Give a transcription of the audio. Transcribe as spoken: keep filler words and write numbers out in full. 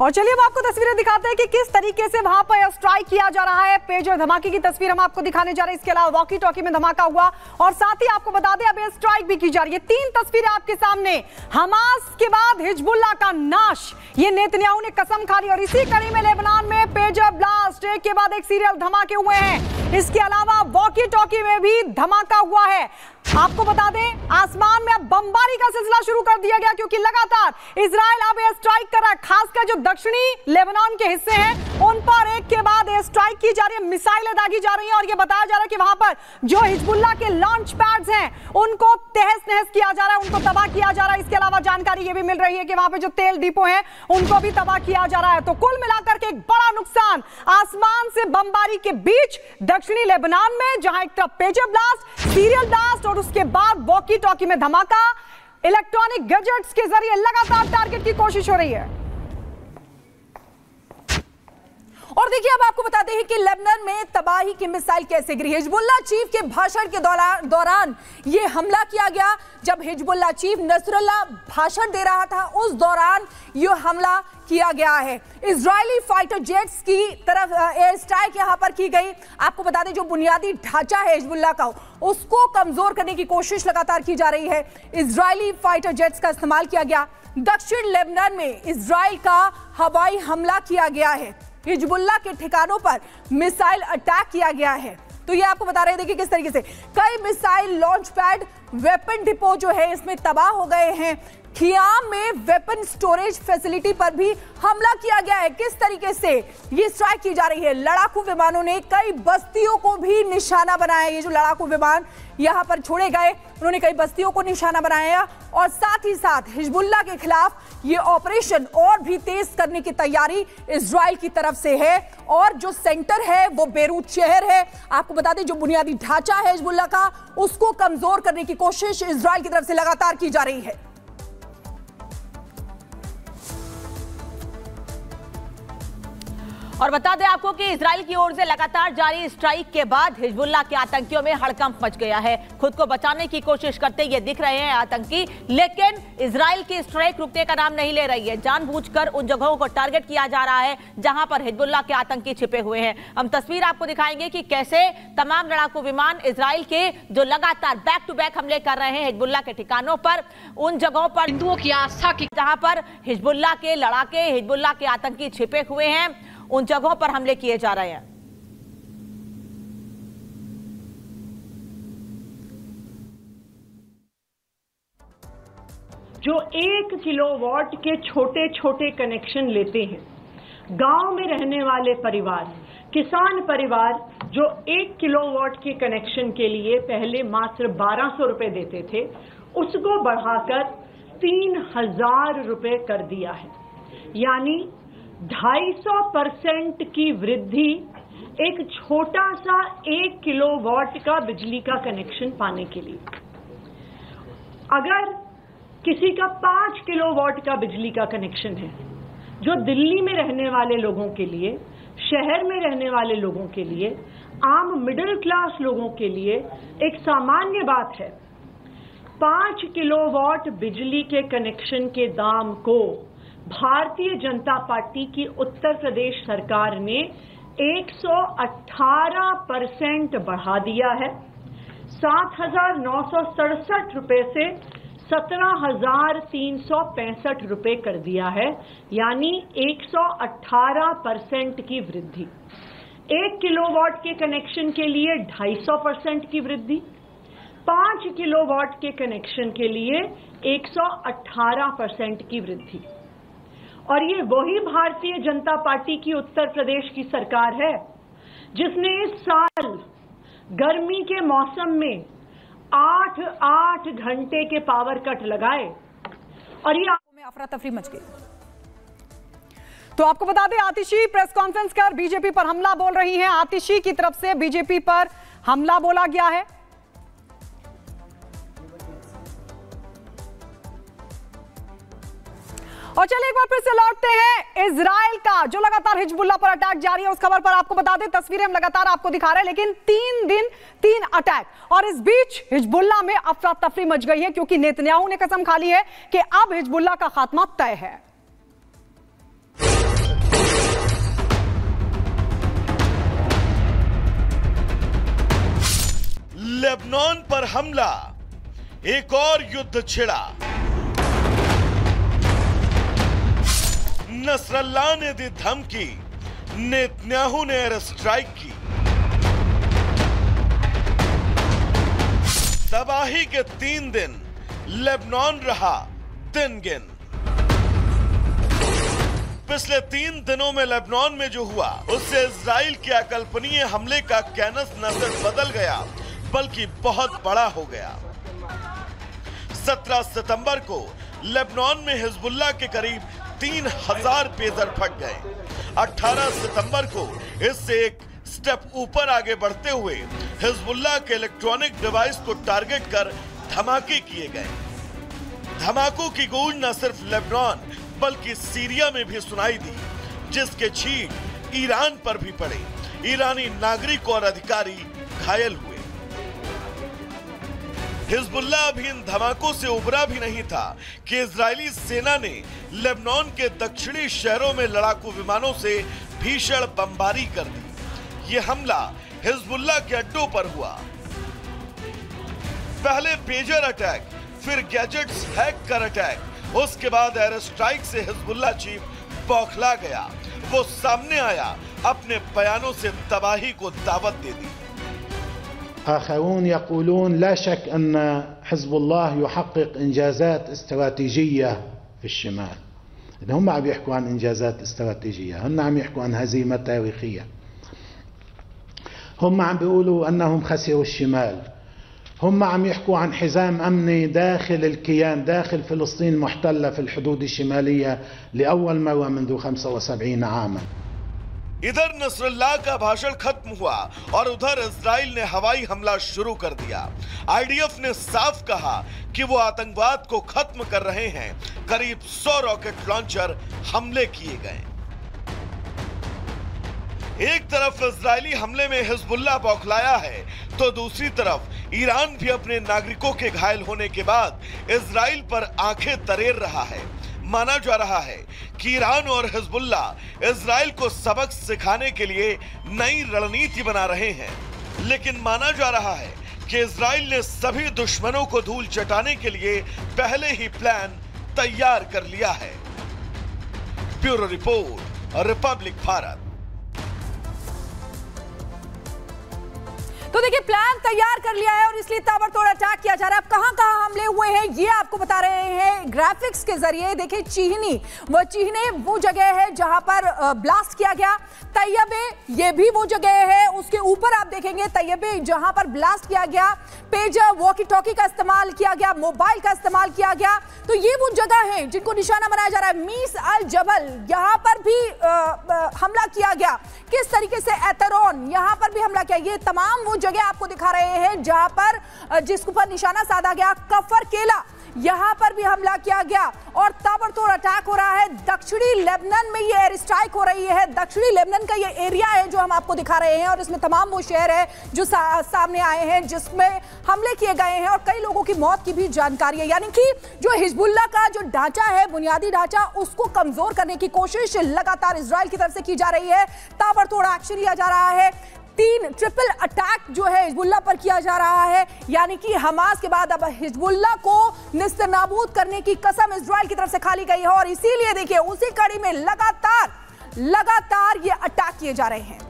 और चलिए अब आपको तस्वीरें दिखाते हैं कि किस तरीके से वहां पर एयर स्ट्राइक किया जा रहा है। पेजर धमाके की तस्वीर हम आपको दिखाने जा रहे हैं, इसके अलावा वॉकी टॉकी में धमाका हुआ और साथ ही आपको बता दें अब एयर स्ट्राइक भी की जा रही है। तीन तस्वीरें आपके सामने, हमास के बाद हिजबुल्लाह का नाश, ये नेतन्याहू ने कसम खा ली। और इसी कड़ी में लेबनान में पेजर ब्लास्ट एक के बाद एक सीरियल धमाके हुए हैं, इसके अलावा वॉकी टॉकी में भी धमाका हुआ है। आपको बता दें आसमान में अब बमबारी का सिलसिला शुरू कर दिया गया, क्योंकि लगातार इजराइल अब एयर स्ट्राइक कर रहा है। खासकर जो दक्षिणी लेबनान के हिस्से हैं उन पर एक के बाद एयर स्ट्राइक की जा रही है, मिसाइलें दागी जा रही हैं। और ये बताया जा रहा है कि वहां पर जो हिजबुल्लाह के लॉन्च पैड्स हैं उनको तहस नहस किया जा रहा है, उनको तबाह किया जा रहा है। इसके अलावा जानकारी ये भी मिल रही है कि वहां पर जो तेल डिपो है उनको भी तबाह किया जा रहा है। तो कुल मिलाकर के एक बड़ा नुकसान, आसमान से बमबारी के बीच दक्षिणी लेबनान में, जहां एक तरफ पेजर ब्लास्ट, सीरियल ब्लास्ट और उसके बाद वॉकी टॉकी में धमाका, इलेक्ट्रॉनिक गैजेट्स के जरिए लगातार टारगेट की कोशिश हो रही है। और देखिए अब आपको बता दें कि लेबनान में तबाही की मिसाइल कैसे गिरी। हिजबुल्लाह चीफ के भाषण के दौरान यह हमला किया गया। जब हिजबुल्लाह चीफ नसरुल्लाह भाषण दे रहा था उस दौरान यह हमला किया गया है। इजरायली फाइटर जेट्स की तरफ एयर स्ट्राइक यहाँ पर की गई। आपको बता दें जो बुनियादी ढांचा है हिजबुल्लाह का उसको कमजोर करने की कोशिश लगातार की जा रही है। इजरायली फाइटर जेट्स का इस्तेमाल किया गया। दक्षिण लेबनान में इजराइल का हवाई हमला किया गया है, हिजबुल्लाह के ठिकानों पर मिसाइल अटैक किया गया है। तो ये आपको बता रहे हैं, देखिए किस तरीके से कई missile launch pad, weapon depot जो है इसमें तबाह हो गए हैं। खियाम में वेपन स्टोरेज फैसिलिटी पर भी हमला किया गया है। किस तरीके से ये स्ट्राइक की जा रही है, लड़ाकू विमानों ने कई बस्तियों को भी निशाना बनाया। ये जो लड़ाकू विमान यहाँ पर छोड़े गए उन्होंने कई बस्तियों को निशाना बनाया और साथ ही साथ हिजबुल्लाह के खिलाफ ये ऑपरेशन और भी तेज करने की तैयारी इजराइल की तरफ से है। और जो सेंटर है वो बेरूत शहर है। आपको बता दें जो बुनियादी ढांचा है हिजबुल्लाह का उसको कमजोर करने की कोशिश इजराइल की तरफ से लगातार की जा रही है। और बता दें आपको कि इजराइल की ओर से लगातार जारी स्ट्राइक के बाद हिजबुल्लाह के आतंकियों में हड़कंप मच गया है। खुद को बचाने की कोशिश करते ये दिख रहे हैं आतंकी, लेकिन इजराइल की स्ट्राइक रुकने का नाम नहीं ले रही है। जानबूझकर उन जगहों को टारगेट किया जा रहा है जहां पर हिजबुल्लाह के आतंकी छिपे हुए हैं। हम तस्वीर आपको दिखाएंगे कि कैसे तमाम लड़ाकू विमान इजराइल के जो लगातार बैक टू बैक हमले कर रहे हैं हिजबुल्लाह के ठिकानों पर, उन जगहों पर हिंदुओं की आस्था की, जहां पर हिजबुल्लाह के लड़ाके, हिजबुल्लाह के आतंकी छिपे हुए हैं, उन जगहों पर हमले किए जा रहे हैं। जो एक किलोवाट के छोटे छोटे कनेक्शन लेते हैं, गांव में रहने वाले परिवार, किसान परिवार जो एक किलोवाट के कनेक्शन के लिए पहले मात्र बारह सौ रुपए देते थे उसको बढ़ाकर तीन हजार रुपए कर दिया है। यानी ढाई सौ परसेंट की वृद्धि एक छोटा सा एक किलो वॉट का बिजली का कनेक्शन पाने के लिए। अगर किसी का पांच किलो वॉट का बिजली का कनेक्शन है, जो दिल्ली में रहने वाले लोगों के लिए, शहर में रहने वाले लोगों के लिए, आम मिडिल क्लास लोगों के लिए एक सामान्य बात है, पांच किलो वॉट बिजली के कनेक्शन के दाम को भारतीय जनता पार्टी की उत्तर प्रदेश सरकार ने एक सौ अठारह परसेंट बढ़ा दिया है। सात हजार नौ सौ सड़सठ रुपए से सत्रह हजार तीन सौ पैंसठ रुपए कर दिया है, यानी एक सौ अठारह परसेंट की वृद्धि। एक किलोवाट के कनेक्शन के लिए ढाई सौ परसेंट की वृद्धि, पांच किलोवाट के कनेक्शन के लिए एक सौ अठारह परसेंट की वृद्धि। और ये वही भारतीय जनता पार्टी की उत्तर प्रदेश की सरकार है जिसने इस साल गर्मी के मौसम में आठ आठ घंटे के पावर कट लगाए और ये अफरा तफरी मच गई। तो आपको बता दें आतिशी प्रेस कॉन्फ्रेंस कर बीजेपी पर हमला बोल रही हैं। आतिशी की तरफ से बीजेपी पर हमला बोला गया है। और चलिए एक बार फिर से लौटते हैं इजराइल का जो लगातार हिजबुल्लाह पर अटैक जारी है उस खबर पर। आपको बता दें तस्वीरें हम लगातार आपको दिखा रहे हैं, लेकिन तीन दिन तीन अटैक और इस बीच हिजबुल्लाह में अफरा तफरी मच गई है, क्योंकि नेतन्याहू ने कसम खा ली है कि अब हिजबुल्लाह का खात्मा तय है। हमला, एक और युद्ध छिड़ा। नसरल्लाह ने दी धमकी, नेतन्याहू ने एयर स्ट्राइक की। तबाही के तीन दिन लेबनान रहा दिन गिन। पिछले तीन दिनों में लेबनान में जो हुआ उससे इजराइल के अकल्पनीय हमले का कैनस न सिर्फ बदल गया बल्कि बहुत बड़ा हो गया। सत्रह सितंबर को लेबनान में हिजबुल्लाह के करीब तीन हजार पेजर फट गए। अठारह सितंबर को इससे एक स्टेप ऊपर आगे बढ़ते हुए हिजबुल्लाह के इलेक्ट्रॉनिक डिवाइस को टारगेट कर धमाके किए गए। धमाकों की गूंज न सिर्फ लेबनान बल्कि सीरिया में भी सुनाई दी, जिसके छींट ईरान पर भी पड़े। ईरानी नागरिक और अधिकारी घायल हुए। हिजबुल्लाह अभी इन धमाकों से उबरा भी नहीं था कि इजरायली सेना ने लेबनान के दक्षिणी शहरों में लड़ाकू विमानों से भीषण बमबारी कर दी। यह हमला हिजबुल्लाह के अड्डों पर हुआ। पहले पेजर अटैक, फिर गैजेट्स हैक कर अटैक, उसके बाद एयर स्ट्राइक से हिजबुल्लाह चीफ बौखला गया। वो सामने आया, अपने बयानों से तबाही को दावत दे दी। آخرون يقولون لا شك أن حزب الله يحقق إنجازات استراتيجية في الشمال. إن هم عم يحكوا عن إنجازات استراتيجية، هم عم يحكوا عن هزيمة تاريخية. هم عم بيقولوا أنهم خسروا الشمال. هم عم يحكوا عن حزام أمني داخل الكيان داخل فلسطين المحتلة في الحدود الشمالية لأول مرة منذ खमसा वसबईन आमा। इधर नसरल्लाह का भाषण खत्म हुआ और उधर इजराइल ने हवाई हमला शुरू कर दिया। आईडीएफ ने साफ कहा कि वो आतंकवाद को खत्म कर रहे हैं। करीब सौ रॉकेट लॉन्चर हमले किए गए। एक तरफ इजरायली हमले में हिजबुल्लाह बौखलाया है तो दूसरी तरफ ईरान भी अपने नागरिकों के घायल होने के बाद इजराइल पर आंखें तरेर रहा है। माना जा रहा है कि ईरान और हिजबुल्लाह इजराइल को सबक सिखाने के लिए नई रणनीति बना रहे हैं। लेकिन माना जा रहा है कि इजराइल ने सभी दुश्मनों को धूल चटाने के लिए पहले ही प्लान तैयार कर लिया है। Bureau report, Republic Bharat. तो देखिए, प्लान तैयार कर लिया है और इसलिए ताबड़तोड़ अटैक किया जा रहा है। अब कहां कहां हमले हुए हैं ये आपको बता रहे हैं ग्राफिक्स के जरिए। देखिए, चीहनी वो चीहने वो जगह है जहां पर ब्लास्ट किया गया। तैयबे ये भी वो जगह है, उसके ऊपर आप देखेंगे तैयबे जहां पर ब्लास्ट किया गया। पेजर, वॉकी टॉकी का इस्तेमाल किया गया, मोबाइल का इस्तेमाल किया गया। तो ये वो जगह है जिनको निशाना बनाया जा रहा है। मीस अल जबल, यहाँ पर भी आ, आ, हमला किया गया। किस तरीके से एतरॉन, यहाँ पर भी हमला किया। ये तमाम वो जगह आपको दिखा रहे हैं जहां पर जिसके ऊपर निशाना साधा गया। कफर केला, यहां पर भी हमला किया गया और ताबड़तोड़ अटैक हो रहा है। दक्षिणी लेबनन में ये एयर स्ट्राइक हो रही है। दक्षिणी लेबनन का ये एरिया है जो हम आपको दिखा रहे हैं और इसमें तमाम वो शहर है जो सा, सामने आए हैं जिसमें हमले किए गए हैं और कई लोगों की मौत की भी जानकारी है। यानी कि जो हिजबुल्लाह का जो ढांचा है, बुनियादी ढांचा, उसको कमजोर करने की कोशिश लगातार इजराइल की तरफ से की जा रही है। ताबड़तोड़ एक्शन लिया जा रहा है। तीन ट्रिपल अटैक जो है हिजबुल्लाह पर किया जा रहा है। यानी कि हमास के बाद अब हिजबुल्लाह को निस्तनाबूद करने की कसम इजराइल की तरफ से खाली गई है और इसीलिए देखिए उसी कड़ी में लगातार लगातार ये अटैक किए जा रहे हैं।